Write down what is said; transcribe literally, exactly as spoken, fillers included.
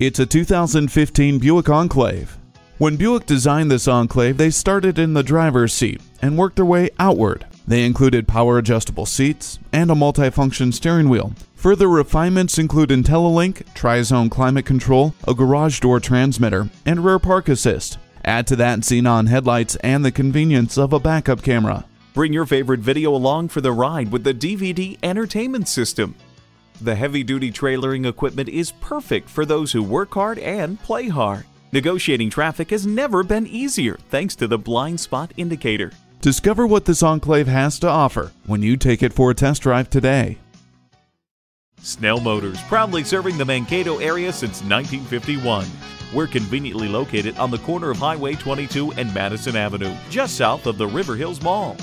It's a two thousand fifteen Buick Enclave. When Buick designed this Enclave, they started in the driver's seat and worked their way outward. They included power adjustable seats and a multifunction steering wheel. Further refinements include IntelliLink, Tri-Zone Climate Control, a garage door transmitter, and rear park assist. Add to that xenon headlights and the convenience of a backup camera. Bring your favorite video along for the ride with the D V D entertainment system. The heavy-duty trailering equipment is perfect for those who work hard and play hard. Negotiating traffic has never been easier thanks to the blind spot indicator. Discover what this Enclave has to offer when you take it for a test drive today. Snell Motors, proudly serving the Mankato area since nineteen fifty-one. We're conveniently located on the corner of Highway twenty-two and Madison Avenue, just south of the River Hills Mall.